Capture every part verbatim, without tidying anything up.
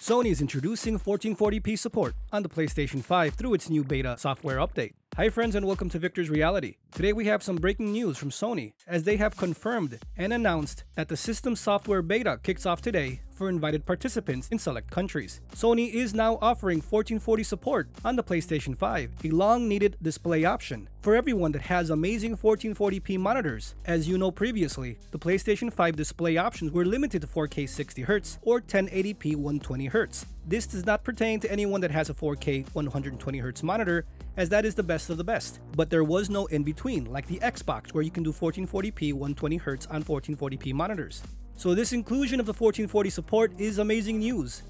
Sony is introducing fourteen forty p support on the PlayStation five through its new beta software update. Hi friends, and welcome to Victor's Reality. Today we have some breaking news from Sony, as they have confirmed and announced that the system software beta kicks off today for invited participants in select countries. Sony is now offering fourteen forty support on the PlayStation five, a long-needed display option for everyone that has amazing fourteen forty p monitors. As you know previously, the PlayStation five display options were limited to four K sixty hertz or ten eighty p one twenty hertz. This does not pertain to anyone that has a four K one twenty hertz monitor, as that is the best of the best. But there was no in-between, like the Xbox, where you can do fourteen forty p one twenty hertz on fourteen forty p monitors. So this inclusion of the fourteen forty support is amazing news.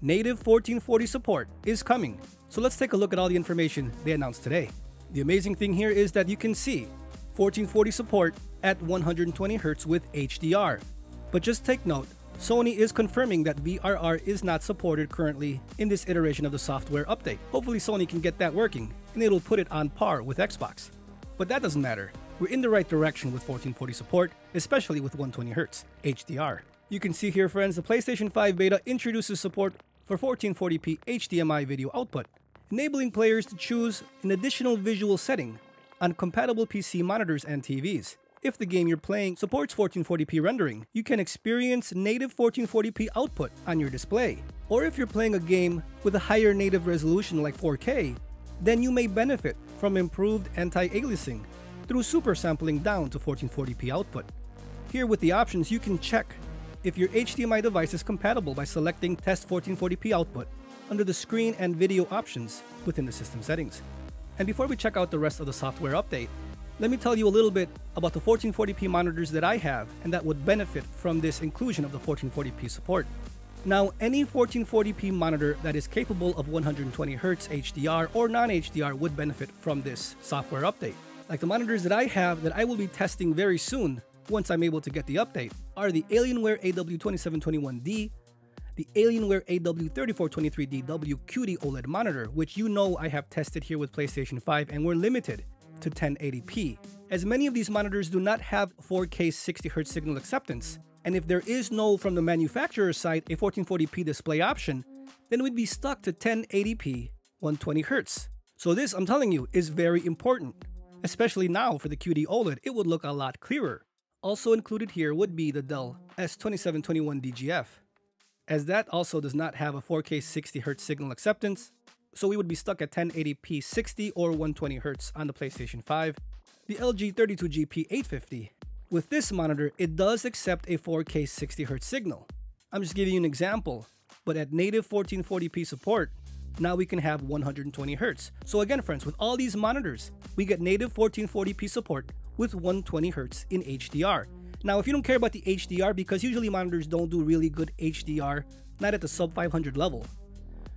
Native fourteen forty support is coming. So let's take a look at all the information they announced today. The amazing thing here is that you can see fourteen forty support at one twenty hertz with H D R. But just take note, Sony is confirming that V R R is not supported currently in this iteration of the software update. Hopefully Sony can get that working and it'll put it on par with Xbox. But that doesn't matter. We're in the right direction with fourteen forty support, especially with one twenty hertz H D R. You can see here, friends, the PlayStation five beta introduces support for fourteen forty p H D M I video output, enabling players to choose an additional visual setting on compatible P C monitors and T Vs. If the game you're playing supports fourteen forty p rendering, you can experience native fourteen forty p output on your display. Or if you're playing a game with a higher native resolution like four K, then you may benefit from improved anti-aliasing through super sampling down to fourteen forty p output. Here with the options, you can check if your H D M I device is compatible by selecting Test fourteen forty p output under the screen and video options within the system settings. And before we check out the rest of the software update, let me tell you a little bit about the fourteen forty p monitors that I have and that would benefit from this inclusion of the fourteen forty p support. Now, any fourteen forty p monitor that is capable of one twenty hertz H D R or non-H D R would benefit from this software update. Like the monitors that I have that I will be testing very soon once I'm able to get the update are the Alienware A W two seven two one D, the Alienware A W three four two three D W Q D OLED monitor, which you know I have tested here with PlayStation five, and we're limited to ten eighty p, as many of these monitors do not have four K sixty hertz signal acceptance. And if there is no, from the manufacturer's side, a fourteen forty p display option, then we'd be stuck to ten eighty p one twenty hertz. So this, I'm telling you, is very important. Especially now for the Q D OLED, it would look a lot clearer. Also included here would be the Dell S two seven two one D G F, as that also does not have a four K sixty hertz signal acceptance, so we would be stuck at ten eighty p sixty or one twenty hertz on the PlayStation five. The L G thirty-two G P eight fifty, with this monitor, it does accept a four K sixty hertz signal. I'm just giving you an example, but at native fourteen forty p support, now we can have one twenty hertz. So again, friends, with all these monitors, we get native fourteen forty p support with one twenty hertz in H D R. Now, if you don't care about the H D R, because usually monitors don't do really good H D R, not at the sub five hundred level.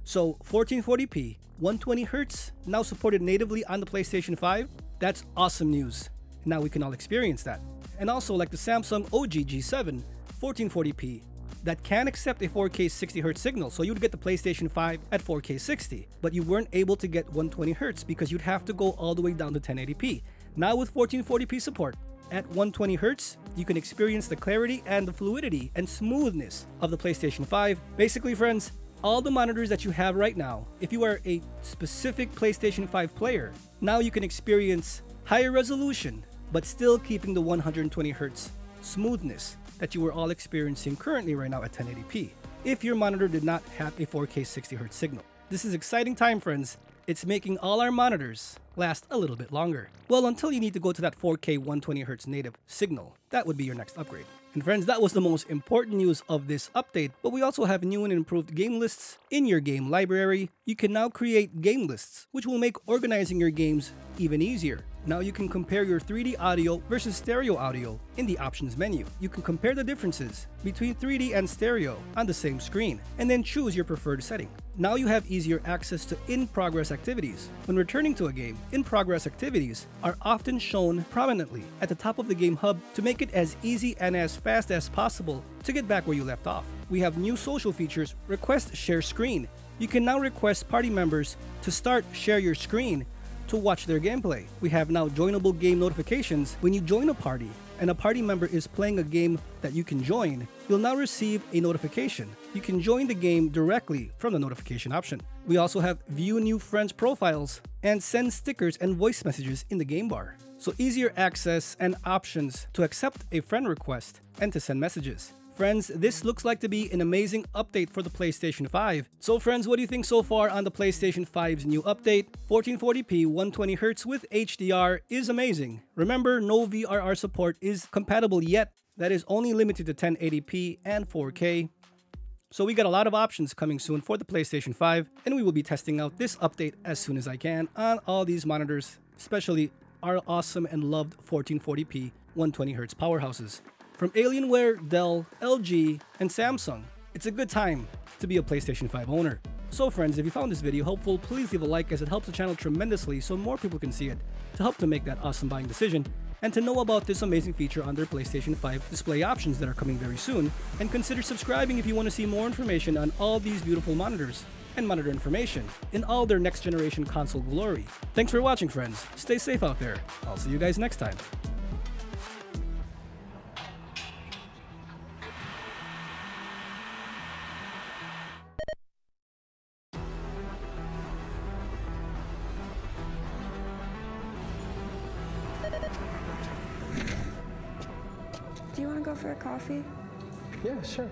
So fourteen forty p, one twenty hertz, now supported natively on the PlayStation five, that's awesome news. Now we can all experience that. And also, like the Samsung O G G seven, fourteen forty p, that can accept a four K sixty hertz signal, so you'd get the PlayStation five at four K sixty, but you weren't able to get one twenty hertz because you'd have to go all the way down to ten eighty p. Now with fourteen forty p support, at one twenty hertz, you can experience the clarity and the fluidity and smoothness of the PlayStation five. Basically, friends, all the monitors that you have right now, if you are a specific PlayStation five player, now you can experience higher resolution, but still keeping the one twenty hertz smoothness that you are all experiencing currently right now at ten eighty p, if your monitor did not have a four K sixty hertz signal. This is exciting time, friends. It's making all our monitors last a little bit longer. Well, until you need to go to that four K one twenty hertz native signal, that would be your next upgrade. And friends, that was the most important news of this update, but we also have new and improved game lists in your game library. You can now create game lists, which will make organizing your games even easier. Now you can compare your three D audio versus stereo audio in the options menu. You can compare the differences between three D and stereo on the same screen and then choose your preferred setting. Now you have easier access to in-progress activities. When returning to a game, in-progress activities are often shown prominently at the top of the game hub to make it as easy and as fast as possible to get back where you left off. We have new social features. Request share screen. You can now request party members to start share your screen to watch their gameplay. We have now joinable game notifications when you join a party, and a party member is playing a game that you can join, you'll now receive a notification. You can join the game directly from the notification option. We also have view new friends profiles and send stickers and voice messages in the game bar. So easier access and options to accept a friend request and to send messages. Friends, this looks like to be an amazing update for the PlayStation five. So friends, what do you think so far on the PlayStation five's new update? fourteen forty p one hundred twenty hertz with H D R is amazing. Remember, no V R R support is compatible yet. That is only limited to ten eighty p and four K. So we got a lot of options coming soon for the PlayStation five, and we will be testing out this update as soon as I can on all these monitors, especially our awesome and loved fourteen forty p one hundred twenty hertz powerhouses. From Alienware, Dell, L G, and Samsung, it's a good time to be a PlayStation five owner. So friends, if you found this video helpful, please leave a like, as it helps the channel tremendously so more people can see it, to help to make that awesome buying decision, and to know about this amazing feature on their PlayStation five display options that are coming very soon. And consider subscribing if you want to see more information on all these beautiful monitors, and monitor information in all their next generation console glory. Thanks for watching, friends. Stay safe out there. I'll see you guys next time. Do you want to go for a coffee? Yeah, sure.